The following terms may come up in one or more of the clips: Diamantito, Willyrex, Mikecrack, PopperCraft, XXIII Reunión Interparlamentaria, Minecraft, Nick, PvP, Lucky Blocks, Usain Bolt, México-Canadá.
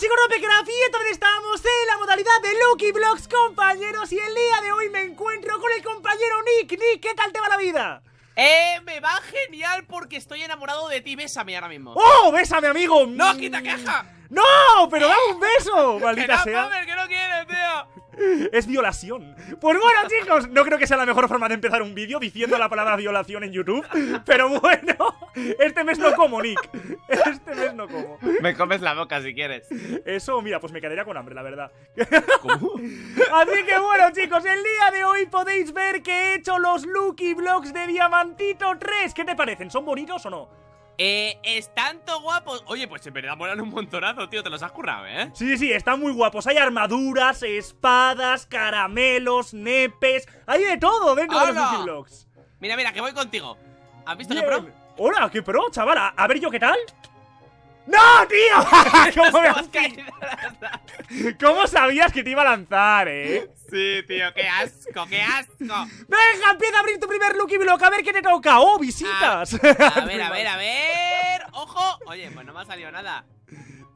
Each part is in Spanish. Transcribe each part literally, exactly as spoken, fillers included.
chicos de PopperCraft y otra vez estamos en la modalidad de Lucky Blocks, compañeros. Y el día de hoy me encuentro con el compañero Nick. Nick, ¿qué tal te va la vida? Eh, me va genial porque estoy enamorado de ti. Bésame ahora mismo. ¡Oh, bésame, amigo! ¡No, quita caja! ¡No! ¡Pero dame un beso! ¡Maldita no, sea! Pobre, que no quieres, tío. Es violación. Pues bueno, chicos, no creo que sea la mejor forma de empezar un vídeo diciendo la palabra violación en YouTube. Pero bueno, este mes no como, Nick. Este mes no como. Me comes la boca si quieres. Eso, mira, pues me quedaría con hambre, la verdad. ¿Cómo? Así que bueno, chicos, el día de hoy podéis ver que he hecho los Lucky Blocks de Diamantito tres. ¿Qué te parecen? ¿Son bonitos o no? Eh, están tan guapos. Oye, pues en verdad molan un montonazo, tío. Te los has currado, ¿eh? Sí, sí, están muy guapos. Hay armaduras, espadas, caramelos, nepes. Hay de todo dentro ¡Hola! de los Lucky Blocks. Mira, mira, que voy contigo. ¿Has visto Bien. qué pro? Hola, qué pro, chaval. A, a ver yo qué tal. ¡No, tío! ¿Cómo, me ¿Cómo sabías que te iba a lanzar, eh? Sí, tío, qué asco, qué asco. Venga, empieza a abrir tu primer Lucky Block. A ver qué te toca. ¡Oh, visitas! A, a ver, a ver, a ver. ¡Ojo! Oye, pues no me ha salido nada.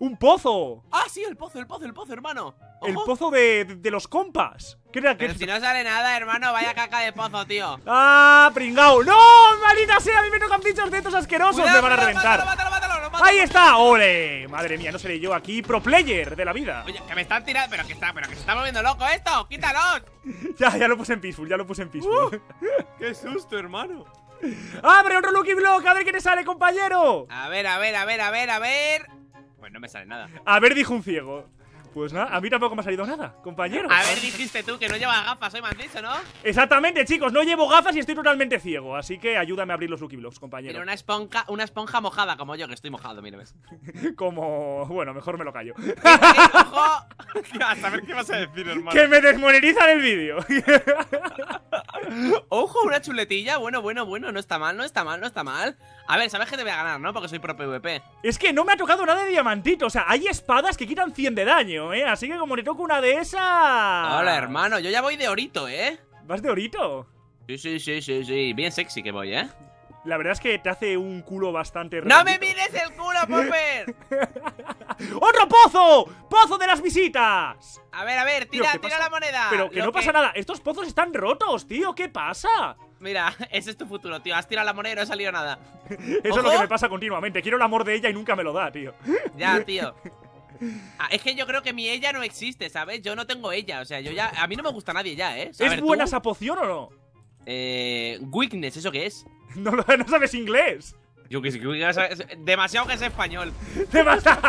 ¡Un pozo! ¡Ah, sí, el pozo, el pozo, el pozo, hermano! Ojo. El pozo de, de, de los compas. ¿Qué era? Pero si no sale nada, hermano, vaya caca de pozo, tío. ¡Ah, pringao! ¡No, maldita sea! A mí me tocan bichos de estos asquerosos. Cuidado, me van a reventar. Mátalo, mátalo, mátalo, mátalo, mátalo. ¡Ahí está! ¡Ole! Madre mía, no seré yo aquí pro player de la vida. Oye, que me están tirando. Pero que está, pero que se está moviendo loco esto. ¡Quítalo! ya, ya lo puse en peaceful, ya lo puse en peaceful. Uh, ¡Qué susto, hermano! ¡Abre otro Lucky Block! A ver qué te sale, compañero. A ver, a ver, a ver, a ver, a ver. Pues no me sale nada. A ver, dijo un ciego. Pues nada, a mí tampoco me ha salido nada, compañero. A ver, dijiste tú que no llevas gafas, hoy me has dicho, ¿no? Exactamente, chicos, no llevo gafas y estoy totalmente ciego. Así que ayúdame a abrir los Lucky Blocks, compañero. Pero una esponja, una esponja mojada, como yo, que estoy mojado, mire, ves. Como... bueno, mejor me lo callo. ¡Ojo! A saber qué vas a decir, hermano. Que me desmonetizan el vídeo. Ojo, una chuletilla. Bueno, bueno, bueno, no está mal, no está mal, no está mal. A ver, sabes que te voy a ganar, ¿no? Porque soy pro PvP. Es que no me ha tocado nada de diamantito. O sea, hay espadas que quitan cien de daño, ¿eh? Así que como le toco una de esas... Hola, hermano, yo ya voy de orito, ¿eh? ¿Vas de orito? Sí, sí, sí, sí, sí. Bien sexy que voy, ¿eh? La verdad es que te hace un culo bastante raro. ¡No me mires el culo, Popper! ¡Otro pozo! ¡Pozo de las visitas! A ver, a ver, tira, tío, tira la moneda. Pero que Lo no que... pasa nada. Estos pozos están rotos, tío. ¿Qué pasa? Mira, ese es tu futuro, tío. Has tirado la moneda y no ha salido nada. Eso ¿Ojo? es lo que me pasa continuamente. Quiero el amor de ella y nunca me lo da, tío. Ya, tío. Ah, es que yo creo que mi ella no existe, ¿sabes? Yo no tengo ella. O sea, yo ya... A mí no me gusta nadie ya, ¿eh? O sea, ¿Es a ver, buena tú... esa poción o no? Eh... Weakness, ¿eso qué es? No, no sabes inglés. Yo que sé, demasiado que es español. Demasiado.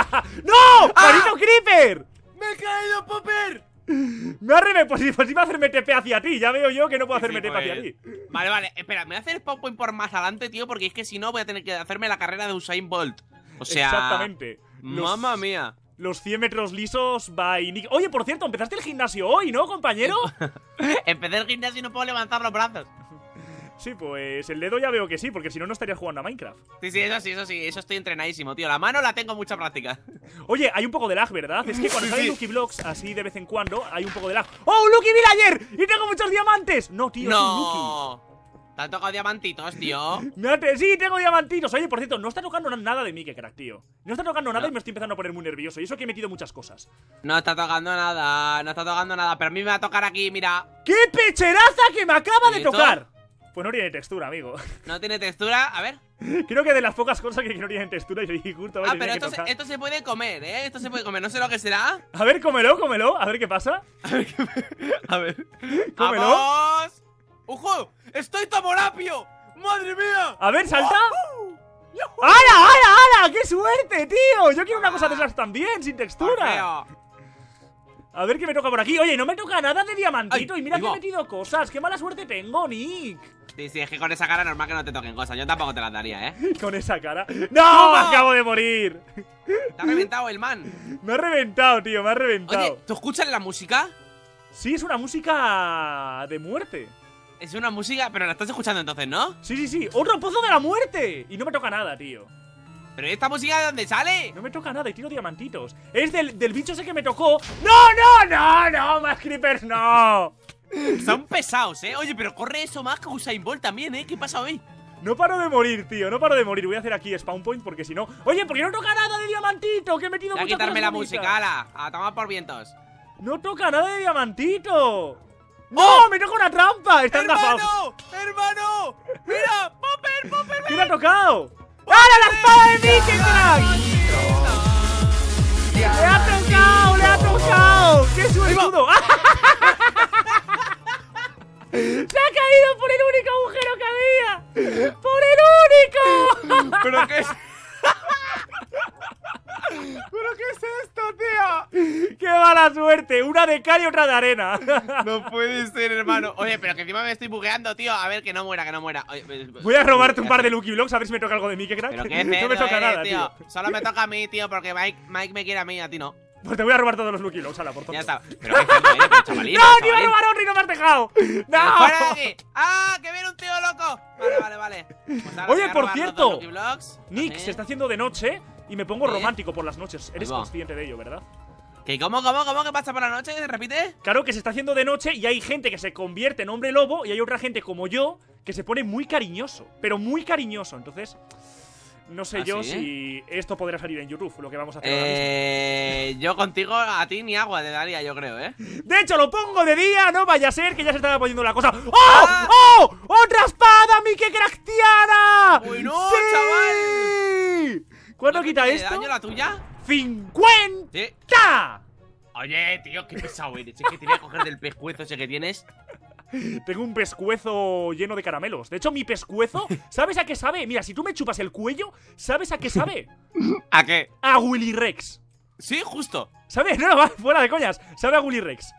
¡No! ¡Marito Creeper! ¡Me he caído, Popper! Me ha revendido, pues, pues iba a hacerme T P hacia ti. Ya veo yo que no puedo hacerme sí, T P hacia ti. Vale, vale, espera, me voy a hacer PowerPoint por más adelante, tío, porque es que si no voy a tener que hacerme la carrera de Usain Bolt. O sea. Exactamente. Mamma mía. Los cien metros lisos by Nick. Oye, por cierto, empezaste el gimnasio hoy, ¿no, compañero? Empecé el gimnasio y no puedo levantar los brazos. Sí, pues el dedo ya veo que sí, porque si no, no estaría jugando a Minecraft. Sí, sí, eso sí, eso sí, eso estoy entrenadísimo, tío. La mano la tengo mucha práctica. Oye, hay un poco de lag, ¿verdad? Es que cuando salen sí, sí. Lucky Blocks, así de vez en cuando, hay un poco de lag. ¡Oh, un Lucky Villager! ¡Y tengo muchos diamantes! No, tío, no. es un Lucky. ¿Te han tocado diamantitos, tío? Sí, tengo diamantitos. Oye, por cierto, no está tocando nada de Mikecrack, tío. No está tocando nada no. y me estoy empezando a poner muy nervioso. Y eso que he metido muchas cosas. No está tocando nada, no está tocando nada. Pero a mí me va a tocar aquí, mira. ¡Qué pecheraza que me acaba de tocar! Pues no tiene textura, amigo. No tiene textura, a ver. Creo que de las pocas cosas que no tienen textura y justo... Ah, pero esto se, esto se puede comer, ¿eh? Esto se puede comer, no sé lo que será. A ver, cómelo, cómelo, a ver qué pasa. A ver, qué... a ver. Cómelo. ¡Vamos! ¡Ojo! ¡Estoy tamorapio! ¡Madre mía! A ver, salta. ¡Oh! ¡Hala, hala, hala! ¡Qué suerte, tío! Yo quiero una cosa de esas también, sin textura. Orfeo. A ver qué me toca por aquí. Oye, no me toca nada de diamantito. Ay, y mira digo. que he metido cosas. Qué mala suerte tengo, Nick. Sí, sí, es que con esa cara normal que no te toquen cosas. Yo tampoco te las daría, ¿eh? Con esa cara. ¡No! ¡No! ¡Me acabo de morir! Te ha reventado el man. Me ha reventado, tío. Me ha reventado. Oye, ¿tú escuchas la música? Sí, es una música de muerte. Es una música, pero la estás escuchando entonces, ¿no? Sí, sí, sí. ¡Otro pozo de la muerte! Y no me toca nada, tío. ¿Pero esta música de dónde sale? No me toca nada y tiro diamantitos. Es del, del bicho ese que me tocó. ¡No, no, no, no! ¡Más creepers, no! Son pesados, ¿eh? Oye, pero corre eso más que Usain Bolt también, ¿eh? ¿Qué pasa hoy? No paro de morir, tío, no paro de morir. Voy a hacer aquí spawn point porque si no... Oye, porque no toca nada de diamantito, que he metido mucha... Voy a quitarme la música, ala, a tomar por vientos. No toca nada de diamantito. ¡No! ¡Oh! ¡Me toca una trampa! ¡Está engafados! ¡Hermano! ¡Hermano! ¡Mira! ¡Popper! ¡Popper! ¿Qué me ha tocado? ¡Ahora la espada de Mikecrack! ¡Le ha tocado! ¡Le ha tocado! ¡Qué suertudo! ¡Se ha caído por el único agujero que había! ¡Por el único! ¿Pero qué es? ¿Pero qué es esto, tío? ¡Qué mala suerte! Una de cal y otra de arena. No puede ser, hermano. Oye, pero que encima me estoy bugueando, tío. A ver, que no muera, que no muera. Oye, voy a robarte un par de Lucky Blocks a ver si me toca algo de Mikecrack. Pero qué cerdo, no me toca eh, nada, tío. tío. Solo me toca a mí, tío, porque Mike, Mike me quiere a mí, a ti no. Pues te voy a robar todos los Lucky Blocks, ala, por favor. Ya está. Pero qué cerdo eres, pero chavalito. ¡No, te iba a robar otro y no me has dejado! ¡No! ¡Fuera de aquí! ¡Ah, que viene un tío loco! Vale, vale, vale. Pues ahora, oye, por cierto, Nick se está haciendo de noche. Y me pongo ¿Eh? romántico por las noches. Eres consciente de ello, ¿verdad? ¿Qué? ¿Cómo, cómo, cómo? ¿Qué pasa por la noche? ¿Se repite? Claro, que se está haciendo de noche y hay gente que se convierte en hombre lobo y hay otra gente como yo que se pone muy cariñoso. Pero muy cariñoso. Entonces, no sé ¿Ah, yo sí? si esto podrá salir en YouTube, lo que vamos a hacer eh, ahora mismo. Yo contigo a ti ni agua te daría, yo creo, ¿eh? De hecho, lo pongo de día, no vaya a ser que ya se está poniendo la cosa. ¡Oh! Ah. ¡Oh! ¡Otra espada, Mikecractiana! ¡Uy, no, sí, chaval! ¿Cuánto quita esto? ¿Daño la tuya? ¡cincuenta! ¿Sí? Oye, tío, qué pesado eres. Es que te voy a coger del pescuezo ese que tienes. Tengo un pescuezo lleno de caramelos. De hecho, mi pescuezo, ¿sabes a qué sabe? Mira, si tú me chupas el cuello, ¿sabes a qué sabe? ¿A qué? A Willyrex. Sí, justo. ¿Sabes? No, va, fuera de coñas. Sabe a Willyrex.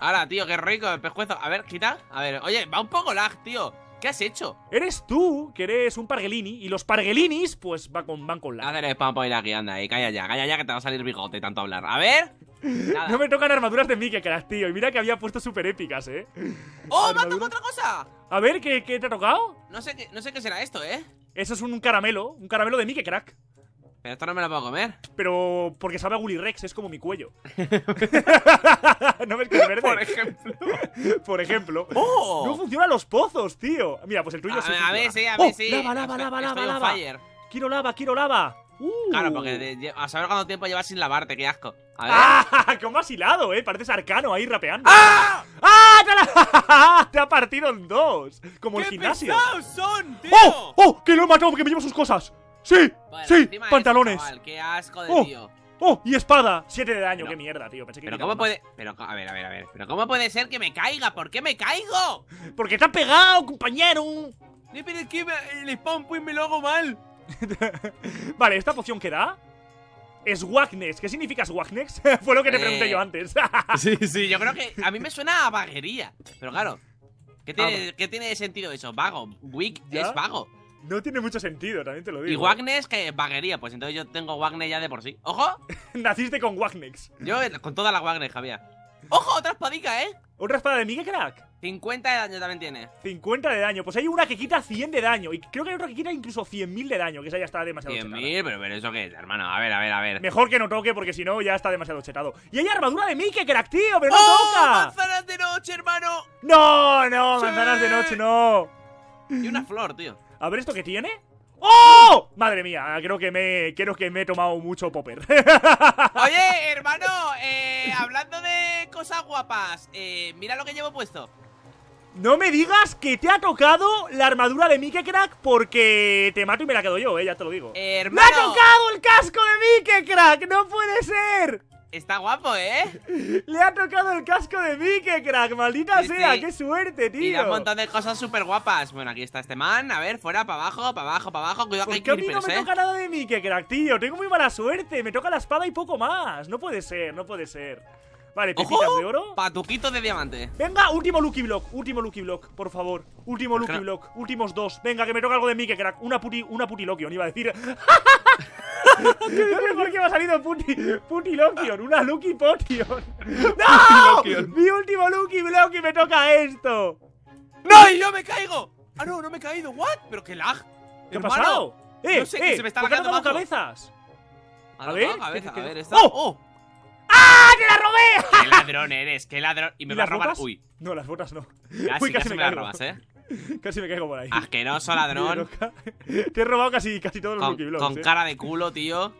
Ahora, tío, qué rico el pescuezo. A ver, quita. A ver, oye, va un poco lag, tío. ¿Qué has hecho? Eres tú, que eres un pargelini. Y los pargelinis, pues va con, van con la... Hacer spam point aquí, anda, y calla ya, calla ya, que te va a salir bigote tanto hablar. A ver. Nada. No me tocan armaduras de Mikecrack, tío. Y mira que había puesto súper épicas, eh. ¡Oh, me ha tocado otra cosa! A ver, ¿qué, qué te ha tocado? No sé, qué, no sé qué será esto, eh. Eso es un caramelo, un caramelo de Mikecrack. Pero esto no me lo puedo comer. Pero porque sabe a Willyrex, es como mi cuello. ¿No ves que es verde? Por ejemplo. Por ejemplo. ¡Oh! No funcionan los pozos, tío. Mira, pues el tuyo a sí. A ver, sí, a ver, oh, sí. Lava, lava, lava, lava, lava. Quiero lava, quiero lava. Uh. Claro, porque de, a saber cuánto tiempo llevas sin lavarte, qué asco. A ver. ¡Ah! ¡Cómo has hilado, eh! Pareces Arcano ahí rapeando. ¡Ah! ¡Ah! ¡Te, la... te ha partido en dos! Como ¡Qué el gimnasio! Pesados son, tío! ¡Oh! ¡Oh! ¡Que lo he matado porque me llevo sus cosas! ¡Sí! Vale, ¡sí! ¡Pantalones! Eso, chaval, ¡qué asco de oh, tío! ¡Oh! ¡Y espada! siete de daño, no. ¡Qué mierda, tío! Pensé que... Pero cómo más. puede... Pero, a ver, a ver, a ver. Pero cómo puede ser que me caiga. ¿Por qué me caigo? Porque te has pegado, compañero. No, pero es que el spawn pues me lo hago mal. Vale, ¿esta poción qué da? Es Swagnex. ¿Qué significa Swagnex? Fue lo que te pregunté eh... yo antes. Sí, sí, yo creo que a mí me suena a vaguería. Pero claro, ¿qué tiene, ¿qué tiene sentido eso? Vago. Wick es vago. No tiene mucho sentido, también te lo digo. Y Wagnex, que vaguería, pues entonces yo tengo Wagnex ya de por sí. ¡Ojo! Naciste con Wagnex. Yo con toda la Wagnex, Javier. ¡Ojo! Otra espadica, ¿eh? ¿Otra espada de Mikecrack? cincuenta de daño también tiene. cincuenta de daño, pues hay una que quita cien de daño. Y creo que hay otra que quita incluso cien mil de daño, que esa ya está demasiado chetado. cien mil, pero, pero eso qué es, hermano. A ver, a ver, a ver. Mejor que no toque, porque si no ya está demasiado chetado. Y hay armadura de Mikecrack, tío, pero no ¡Oh, toca. ¡Manzanas de noche, hermano! ¡No, no! ¡Sí! ¡Manzanas de noche, no! Y una flor, tío. A ver, ¿esto qué tiene? ¡Oh! Madre mía, creo que me creo que me he tomado mucho popper. Oye, hermano, eh, hablando de cosas guapas, eh, mira lo que llevo puesto. No me digas que te ha tocado la armadura de Mikecrack porque te mato y me la quedo yo, eh, ya te lo digo. ¡Hermano! ¡Me ha tocado el casco de Mikecrack! ¡No puede ser! Está guapo, ¿eh? Le ha tocado el casco de Mikecrack, maldita sí, sea, sí. Qué suerte, tío. Mira, un montón de cosas súper guapas. Bueno, aquí está este man, a ver, fuera, para abajo, para abajo, para abajo. Cuidado que hay creepers, ¿eh? Porque a mí no me toca nada de Mikecrack, tío. Tengo muy mala suerte, me toca la espada y poco más. No puede ser, no puede ser. Vale, pepitas de oro. Patuquito de diamante. Venga, último Lucky Block, último Lucky Block, por favor. Último Lucky no? Block, últimos dos. Venga, que me toca algo de Mikecrack. Una puti, una putiloquion, iba a decir. No sé por qué me ha salido puti, putiloquion, una Lucky Potion. ¡No! Mi último Lucky Block y me toca esto. ¡No! ¡Y yo me caigo! Ah, no, no me he caído. ¿What? ¿Pero qué lag? ¿Qué ha pasado? Eh, no sé, eh, se me está lagando las cabezas. A ver, a ver, a ver, esta. ¡Oh! ¡Oh! ¡Ah! ¡Te la robé! ¡Qué ladrón eres! ¡Qué ladrón! Y me va a robar. Botas? Uy. No, las botas no. Casi, Uy, casi, casi me, me las robas, eh. Casi me caigo por ahí. Asqueroso ladrón. Te he robado casi, casi todos los Lucky Blocks. Con eh. cara de culo, tío.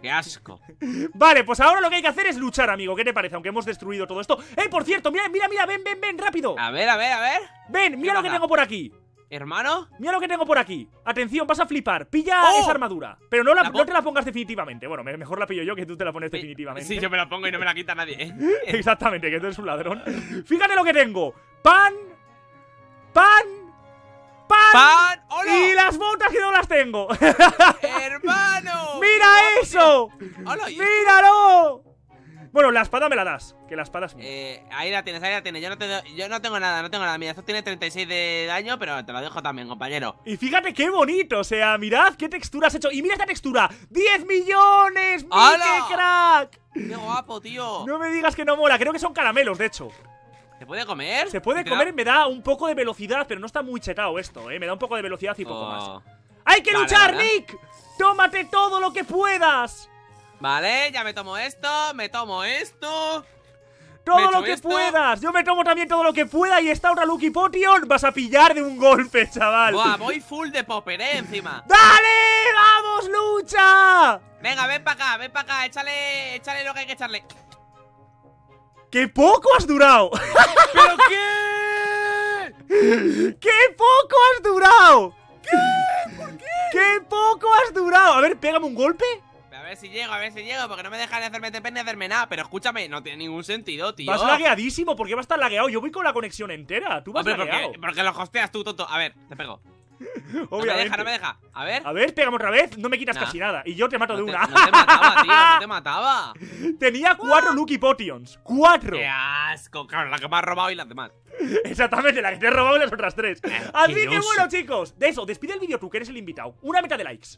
¡Qué asco! Vale, pues ahora lo que hay que hacer es luchar, amigo. ¿Qué te parece? Aunque hemos destruido todo esto. ¡Eh, por cierto! ¡Mira, mira, mira! ¡Ven, ven, ven! ¡Rápido! A ver, a ver, a ver. ¡Ven! ¡Mira lo que tengo por aquí! ¿Hermano? Mira lo que tengo por aquí. Atención, vas a flipar. Pilla oh. esa armadura. Pero no, la, ¿La no te la pongas definitivamente. Bueno, mejor la pillo yo que tú te la pones definitivamente. Sí, yo me la pongo y no me la quita nadie. Exactamente, que tú eres un ladrón. Fíjate lo que tengo. Pan. Pan. Pan. Pan. ¡Hola! Y las botas que no las tengo. ¡Hermano! ¡Mira eso! ¡Hola! ¡Míralo! Bueno, la espada me la das, que la espada es mía. Eh, ahí la tienes, ahí la tienes. Yo no, tengo, yo no tengo nada, no tengo nada. Mira, esto tiene treinta y seis de daño, pero te lo dejo también, compañero. Y fíjate qué bonito, o sea, mirad qué textura has hecho. Y mira esta textura, diez millones, Mikecrack. ¡Qué guapo, tío! No me digas que no mola, creo que son caramelos, de hecho. ¿Se puede comer? Se puede comer, me da un poco de velocidad, pero no está muy chetado esto, eh. Me da un poco de velocidad y poco oh. más. ¡Hay que vale, luchar, ¿verdad? Nick! ¡Tómate todo lo que puedas! Vale, ya me tomo esto, me tomo esto. Todo lo que esto. puedas. Yo me tomo también todo lo que pueda. Y esta otra Lucky Potion vas a pillar de un golpe, chaval. Buah, voy full de popper, eh, encima. ¡Dale! ¡Vamos, lucha! Venga, ven para acá, ven para acá. Échale, échale lo que hay que echarle. ¡Qué poco has durado! ¿Pero qué? ¡Qué poco has durado! ¿Qué? ¿Por qué? ¡Qué poco has durado! A ver, pégame un golpe. A ver si llego, a ver si llego, porque no me dejan de hacerme T P ni hacerme nada. Pero escúchame, no tiene ningún sentido, tío. Vas lagueadísimo, ¿por qué vas tan lagueado? Yo voy con la conexión entera, tú vas Hombre, lagueado porque, porque lo hosteas tú, tonto. A ver, te pego. Obviamente. No me deja, no me deja. A ver. A ver, pegamos otra vez, no me quitas nah. casi nada. Y yo te mato no de te, una. No te mataba, tío, no te mataba. Tenía cuatro Lucky Potions. Cuatro. Qué asco, claro, la que me has robado y las demás. Exactamente, la que te he robado y las otras tres. Así que bueno, chicos, de eso, despide el vídeo tú, que eres el invitado. Una meta de likes.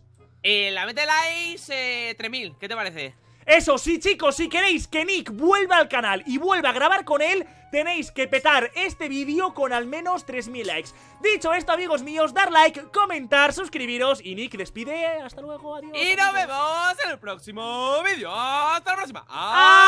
Eh, la meta de likes, eh, tres mil, ¿qué te parece? Eso sí, chicos, si queréis que Nick vuelva al canal y vuelva a grabar con él, tenéis que petar este vídeo con al menos tres mil likes. Dicho esto, amigos míos, dar like, comentar, suscribiros. Y Nick despide, hasta luego, adiós. Y nos vemos en el próximo vídeo, hasta la próxima. ¡Adiós!